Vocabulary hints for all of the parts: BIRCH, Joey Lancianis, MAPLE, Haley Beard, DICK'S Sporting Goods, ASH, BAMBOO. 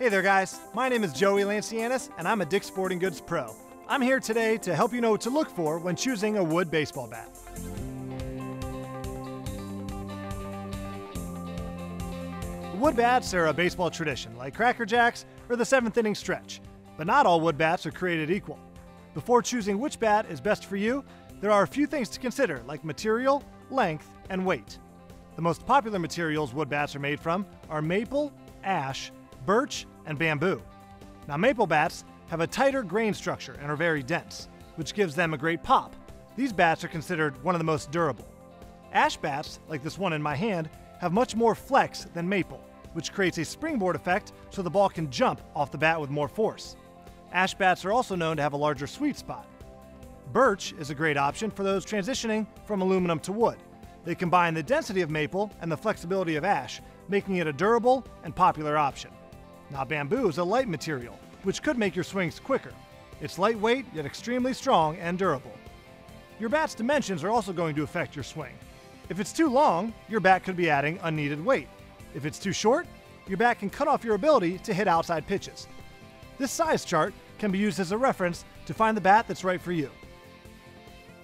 Hey there guys, my name is Joey Lancianis and I'm a DICK'S Sporting Goods pro. I'm here today to help you know what to look for when choosing a wood baseball bat. Wood bats are a baseball tradition like Cracker Jacks or the 7th inning stretch, but not all wood bats are created equal. Before choosing which bat is best for you, there are a few things to consider like material, length, and weight. The most popular materials wood bats are made from are maple, ash, birch, and bamboo. Now, maple bats have a tighter grain structure and are very dense, which gives them a great pop. These bats are considered one of the most durable. Ash bats, like this one in my hand, have much more flex than maple, which creates a springboard effect so the ball can jump off the bat with more force. Ash bats are also known to have a larger sweet spot. Birch is a great option for those transitioning from aluminum to wood. They combine the density of maple and the flexibility of ash, making it a durable and popular option. Now, bamboo is a light material, which could make your swings quicker. It's lightweight, yet extremely strong and durable. Your bat's dimensions are also going to affect your swing. If it's too long, your bat could be adding unneeded weight. If it's too short, your bat can cut off your ability to hit outside pitches. This size chart can be used as a reference to find the bat that's right for you.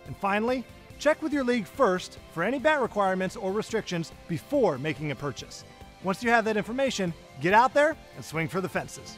And finally, check with your league first for any bat requirements or restrictions before making a purchase. Once you have that information, get out there and swing for the fences.